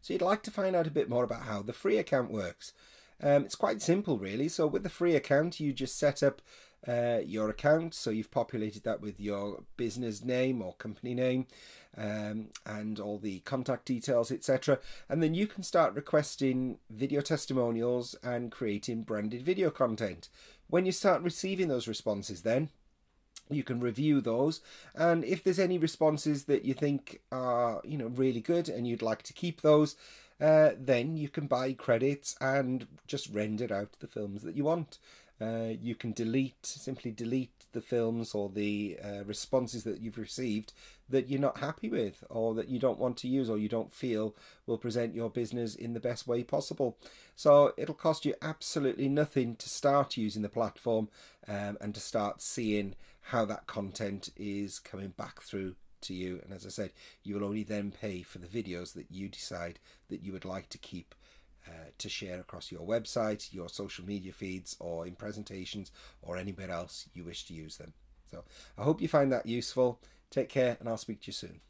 So you'd like to find out a bit more about how the free account works. It's quite simple really. So with the free account, you just set up your account. So you've populated that with your business name or company name and all the contact details, etc. And then you can start requesting video testimonials and creating branded video content. When you start receiving those responses, then you can review those, and if there's any responses that you think are, you know, really good and you'd like to keep those, then you can buy credits and just render out the films that you want. You can simply delete the films or the responses that you've received that you're not happy with, or that you don't want to use, or you don't feel will present your business in the best way possible. So it'll cost you absolutely nothing to start using the platform and to start seeing how that content is coming back through to you. And as I said, you will only then pay for the videos that you decide that you would like to keep to share across your website, your social media feeds, or in presentations, or anywhere else you wish to use them. So I hope you find that useful. Take care, and I'll speak to you soon.